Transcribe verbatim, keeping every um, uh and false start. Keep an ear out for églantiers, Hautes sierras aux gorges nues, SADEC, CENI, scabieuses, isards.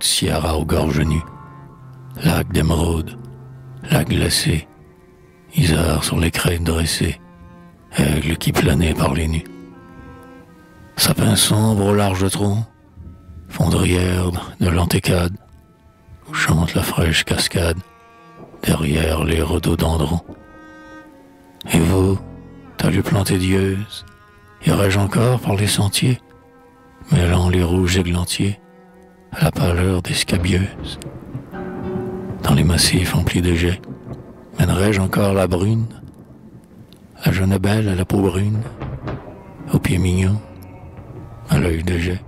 hautes sierras aux gorges nues, lacs d'émeraude, lacs glacés, isards sur les crêtes dressées, aigles qui planaient par les nues. Sapins sombres au large tronc, fondrières de l'antécade, où chante la fraîche cascade, derrière les rhododendrons. Et vous, talus plantés d'yeuses, irai-je encore par les sentiers, mêlant les rouges églantiers à la pâleur des scabieuses? Dans les massifs emplis de jets, mènerai-je encore la brune, la jeune belle à la peau brune, aux pieds mignons, à l'œil de jet?